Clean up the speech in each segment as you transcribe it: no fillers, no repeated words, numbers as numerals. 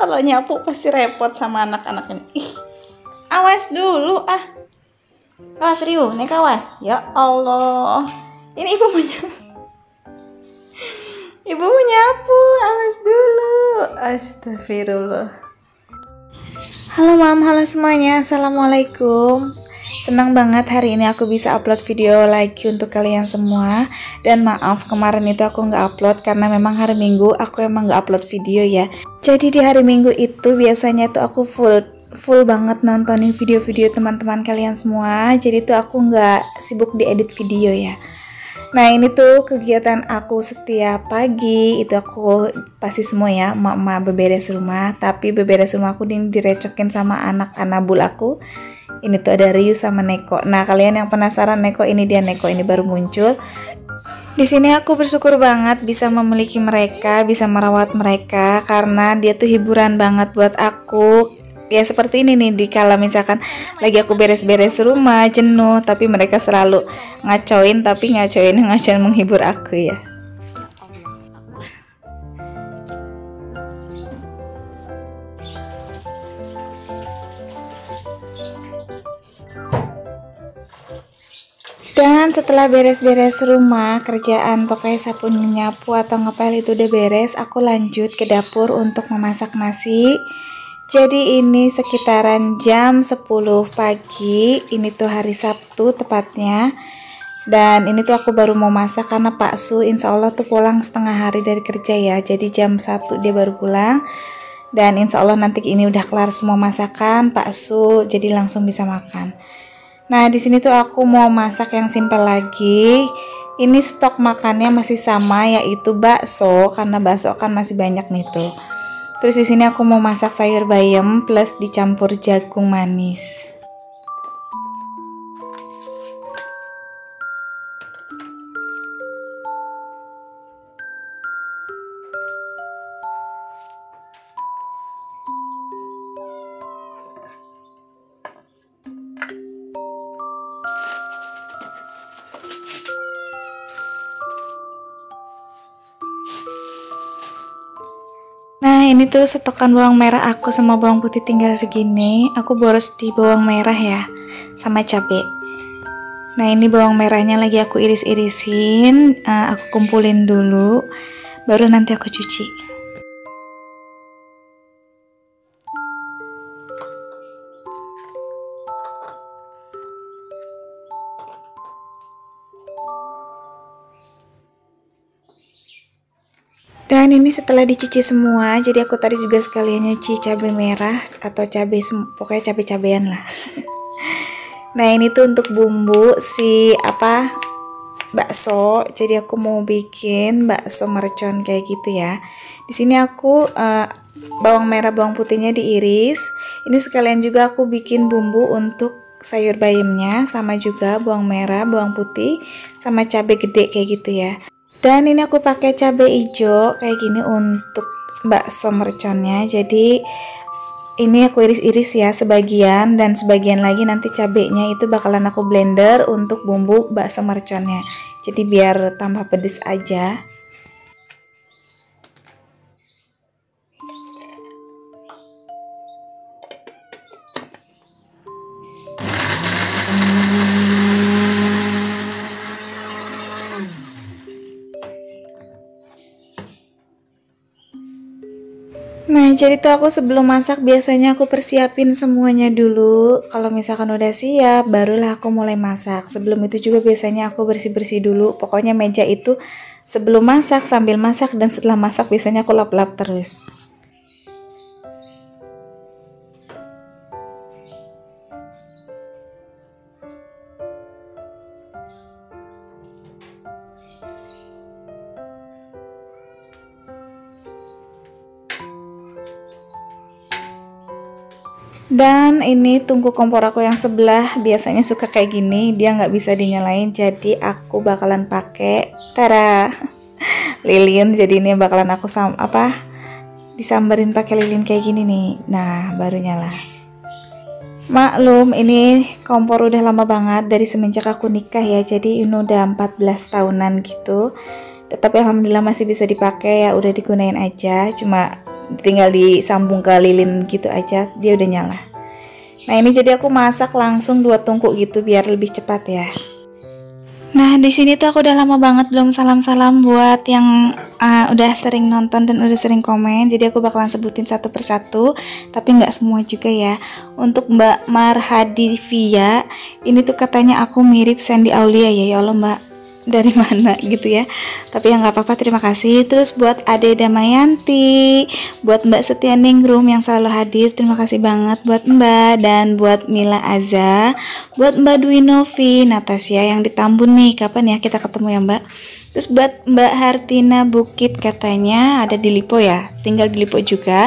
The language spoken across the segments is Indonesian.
Kalau nyapu pasti repot sama anak-anak ini. Ih, awas dulu ah. Awas Rio, Neko awas. Ya Allah. Ini ibu menyapu. Ibu menyapu, awas dulu. Astagfirullah. Halo Mam, halo semuanya. Assalamualaikum. Senang banget hari ini aku bisa upload video lagi untuk kalian semua. Dan maaf kemarin itu aku nggak upload karena memang hari Minggu aku emang nggak upload video ya. Jadi di hari Minggu itu biasanya tuh aku full banget nontonin video-video teman-teman kalian semua. Jadi tuh aku nggak sibuk di edit video ya. Nah ini tuh kegiatan aku setiap pagi itu aku pasti semua ya, emak-emak beberes rumah. Tapi beberes rumah aku direcokin sama anak-anak bul aku. Ini tuh ada Rio sama Neko. Nah kalian yang penasaran Neko ini baru muncul. Di sini aku bersyukur banget bisa memiliki mereka, bisa merawat mereka karena dia tuh hiburan banget buat aku. Ya seperti ini nih, dikala misalkan lagi aku beres-beres rumah jenuh, tapi mereka selalu ngacoin, tapi ngacoin menghibur aku ya. Dan setelah beres-beres rumah, kerjaan pokoknya sapu nyapu atau ngepel itu udah beres, aku lanjut ke dapur untuk memasak nasi. Jadi ini sekitaran jam 10 pagi, ini tuh hari Sabtu tepatnya. Dan ini tuh aku baru mau masak karena Pak Su insya Allah tuh pulang setengah hari dari kerja ya. Jadi jam 1 dia baru pulang. Dan insya Allah nanti ini udah kelar semua masakan Pak Su, jadi langsung bisa makan. Nah di sini tuh aku mau masak yang simpel lagi. Ini stok makannya masih sama yaitu bakso, karena bakso kan masih banyak nih tuh. Terus di sini aku mau masak sayur bayam plus dicampur jagung manis. Ini tuh stokan bawang merah aku sama bawang putih tinggal segini. Aku boros di bawang merah ya, sama cabai. Nah ini bawang merahnya lagi aku iris-irisin, aku kumpulin dulu, baru nanti aku cuci. Dan ini setelah dicuci semua, jadi aku tadi juga sekalian nyuci cabai merah atau cabai, pokoknya cabai-cabean lah. Nah ini tuh untuk bumbu si bakso. Jadi aku mau bikin bakso mercon kayak gitu ya. Di sini aku bawang merah, bawang putihnya diiris. Ini sekalian juga aku bikin bumbu untuk sayur bayamnya, sama juga bawang merah, bawang putih, sama cabai gede kayak gitu ya. Dan ini aku pakai cabai hijau kayak gini untuk bakso merconnya. Jadi ini aku iris-iris ya sebagian, dan sebagian lagi nanti cabainya itu bakalan aku blender untuk bumbu bakso merconnya. Jadi biar tambah pedes aja. Nah jadi tuh aku sebelum masak biasanya aku persiapin semuanya dulu. Kalau misalkan udah siap barulah aku mulai masak. Sebelum itu juga biasanya aku bersih-bersih dulu. Pokoknya meja itu sebelum masak, sambil masak, dan setelah masak biasanya aku lap-lap terus. Dan ini tungku kompor aku yang sebelah biasanya suka kayak gini, dia nggak bisa dinyalain, jadi aku bakalan pakai lilin. Jadi ini bakalan aku disamberin pakai lilin kayak gini nih. Nah baru nyala. Maklum ini kompor udah lama banget dari semenjak aku nikah ya, jadi ini udah 14 tahunan gitu. Tetapi alhamdulillah masih bisa dipakai ya, udah digunain aja. Cuma tinggal disambung ke lilin gitu aja, dia udah nyala. Nah ini jadi aku masak langsung 2 tungku gitu biar lebih cepat ya. Nah di sini tuh aku udah lama banget belum salam-salam buat yang udah sering nonton dan udah sering komen. Jadi aku bakalan sebutin satu persatu, tapi nggak semua juga ya. Untuk Mbak Marhadivia, ini tuh katanya aku mirip Sandy Aulia ya. Ya Allah Mbak, dari mana gitu ya? Tapi yang nggak apa-apa, terima kasih. Terus buat Ade Damayanti, buat Mbak Setianingrum yang selalu hadir, terima kasih banget buat Mbak, dan buat Mila Aza. Buat Mbak Dwi Novi Natasha yang di Tambun nih, kapan ya kita ketemu ya Mbak? Terus buat Mbak Hartina Bukit, katanya ada di Lipo ya, tinggal di Lipo juga,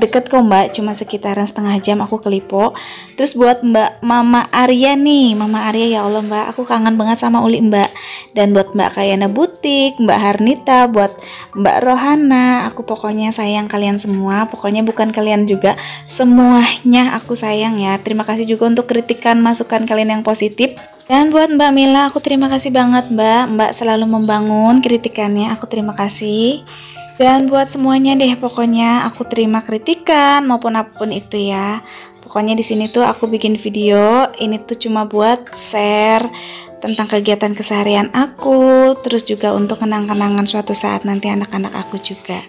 deket kok Mbak, cuma sekitaran setengah jam aku ke Lipo. Terus buat Mbak Mama Aryani, Mama Arya, ya Allah Mbak, aku kangen banget sama Uli Mbak. Dan buat Mbak Kayana Butik, Mbak Harnita, buat Mbak Rohana, aku pokoknya sayang kalian semua. Pokoknya bukan kalian juga, semuanya aku sayang ya. Terima kasih juga untuk kritikan, masukan kalian yang positif. Dan buat Mbak Mila, aku terima kasih banget Mbak. Mbak selalu membangun kritikannya, aku terima kasih. Dan buat semuanya deh, pokoknya aku terima kritikan maupun apapun itu ya. Pokoknya di sini tuh aku bikin video ini tuh cuma buat share tentang kegiatan keseharian aku, terus juga untuk kenang-kenangan suatu saat nanti anak-anak aku juga.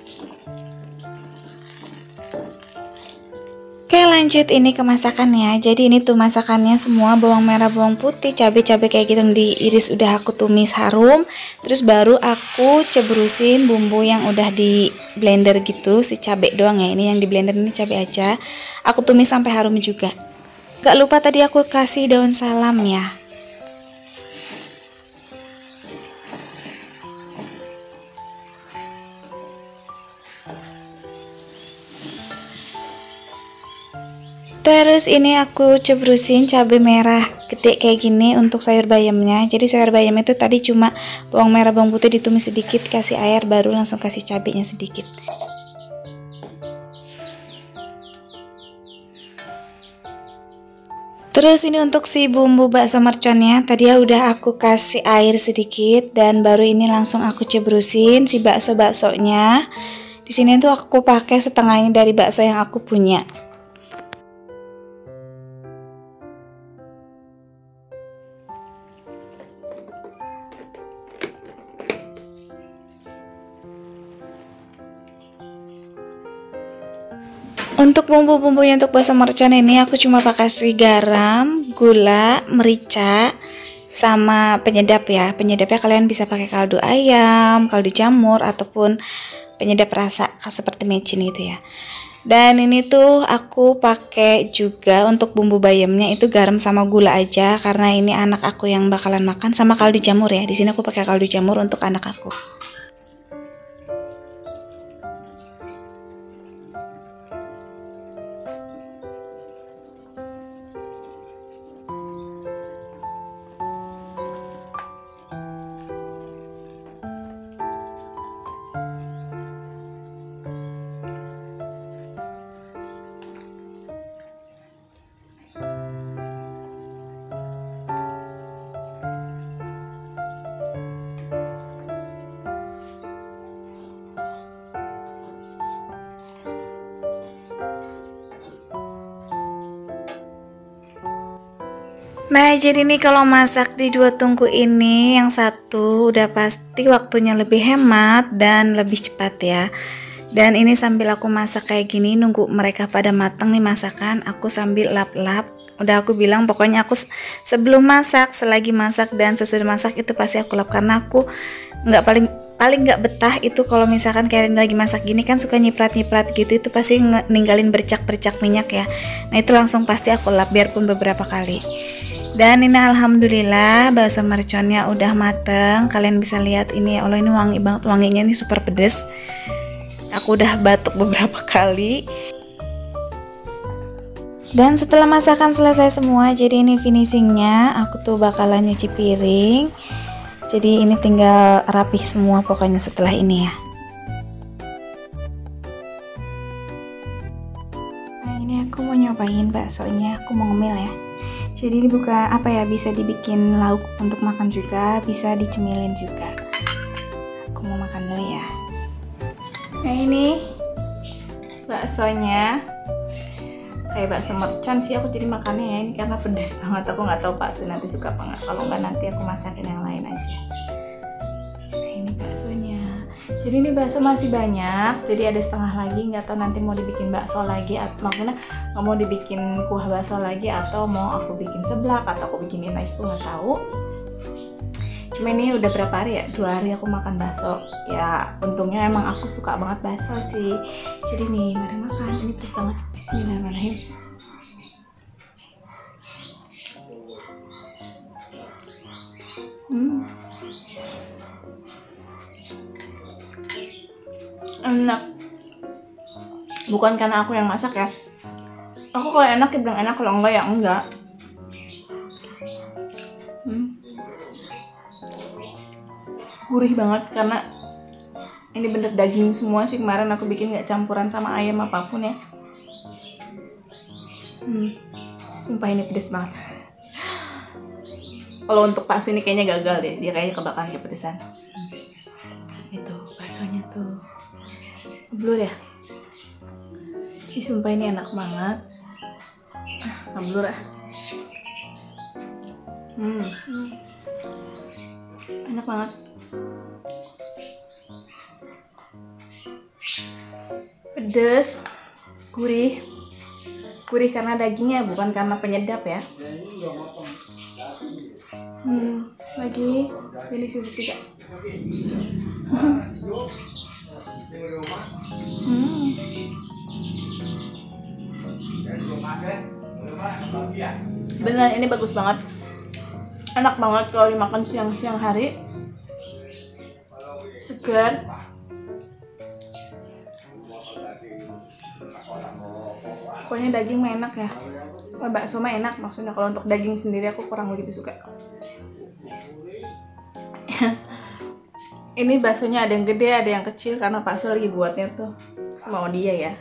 Oke lanjut ini ke masakannya. Jadi ini tuh masakannya semua bawang merah, bawang putih, cabai-cabai kayak gitu yang diiris udah aku tumis harum. Terus baru aku cebrusin bumbu yang udah di blender gitu, si cabai doang ya, ini yang di blender ini cabai aja. Aku tumis sampai harum juga. Gak lupa tadi aku kasih daun salam ya. Terus ini aku cebrusin cabai merah gede kayak gini untuk sayur bayamnya. Jadi sayur bayam itu tadi cuma bawang merah, bawang putih ditumis sedikit, kasih air, baru langsung kasih cabainya sedikit. Terus ini untuk si bumbu bakso merconnya, tadi ya udah aku kasih air sedikit dan baru ini langsung aku cebrusin si bakso-baksonya. Di sini tuh aku pakai setengahnya dari bakso yang aku punya. Untuk bumbu-bumbunya untuk bakso mercon ini aku cuma pakai garam, gula, merica, sama penyedap ya. Penyedapnya kalian bisa pakai kaldu ayam, kaldu jamur, ataupun penyedap rasa seperti mecin gitu ya. Dan ini tuh aku pakai juga untuk bumbu bayamnya itu garam sama gula aja, karena ini anak aku yang bakalan makan, sama kaldu jamur ya. Di sini aku pakai kaldu jamur untuk anak aku. Nah jadi nih kalau masak di 2 tungku ini, yang satu udah pasti waktunya lebih hemat dan lebih cepat ya. Dan ini sambil aku masak kayak gini, nunggu mereka pada matang nih masakan, aku sambil lap-lap. Udah aku bilang pokoknya aku sebelum masak, selagi masak, dan sesudah masak itu pasti aku lap, karena aku nggak paling nggak betah itu kalau misalkan kalian lagi masak gini kan suka nyiprat-nyiprat gitu, itu pasti ninggalin bercak-bercak minyak ya. Nah itu langsung pasti aku lap biarpun beberapa kali. Dan ini alhamdulillah bakso merconnya udah mateng, kalian bisa lihat ini ya Allah, ini wangi banget, wanginya ini super pedes. Aku udah batuk beberapa kali. Dan setelah masakan selesai semua, jadi ini finishingnya, aku tuh bakalan nyuci piring. Jadi ini tinggal rapih semua pokoknya setelah ini ya. Nah ini aku mau nyobain baksonya, aku mau ngemil ya. Jadi ini bukan apa ya, bisa dibikin lauk untuk makan juga, bisa dicemilin juga. Aku mau makan dulu ya. Nah ini baksonya kayak bakso mercon sih aku jadi makannya ya, ini karena pedes banget. Aku nggak tahu Pak Su nanti suka apa nggak, kalau nggak nanti aku masakin yang lain aja. Nah, ini baksonya, jadi ini bakso masih banyak, jadi ada setengah lagi, nggak tahu nanti mau dibikin bakso lagi atau maksudnya nggak mau dibikin kuah bakso lagi atau mau aku bikin seblak atau aku bikinin lagi, aku nggak tahu. Cuma ini udah berapa hari ya, 2 hari aku makan bakso ya, untungnya emang aku suka banget bakso sih. Jadi nih mari makan, ini pedes banget. Bismillahirrahmanirrahim. Enak, bukan karena aku yang masak ya, aku kalau enak ya bilang enak, kalau enggak ya enggak. Gurih banget karena ini bener daging semua sih, kemarin aku bikin nggak campuran sama ayam apapun ya. Sumpah ini pedes banget. Kalau untuk Pak Su ini kayaknya gagal deh, dia kayaknya kebakaran kepedesan. Itu baksonya tuh blur ya, ini sumpah ini enak banget. Blur ah. Enak banget. Pedes, gurih, gurih karena dagingnya, bukan karena penyedap ya. Lagi pilih sisi 3. Bener, ini bagus banget, enak banget kalau dimakan siang-siang hari, segar. Pokoknya daging mah enak ya, bakso mah enak maksudnya. Kalau untuk daging sendiri aku kurang begitu suka. Ini baksonya ada yang gede ada yang kecil karena Pak Su lagi buatnya tuh semau dia ya.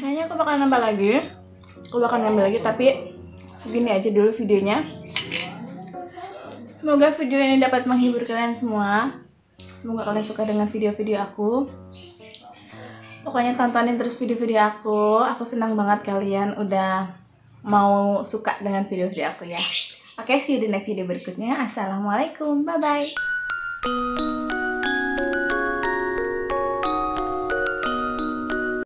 Kayaknya aku bakal nambah lagi, tapi segini aja dulu videonya. Semoga video ini dapat menghibur kalian semua, semoga kalian suka dengan video-video aku. Pokoknya tontonin terus video-video aku senang banget kalian udah mau suka dengan video-video aku ya. Oke, see you di next video berikutnya. Assalamualaikum, bye-bye.